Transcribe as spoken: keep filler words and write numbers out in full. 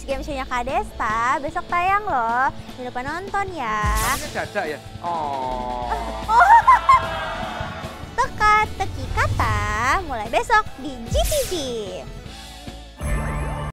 Watch game show-nya Kak Desta besok tayang loh. Jangan lupa nonton ya. Ini dadak ya? Oh. Teka Teki Kata mulai besok di G T V.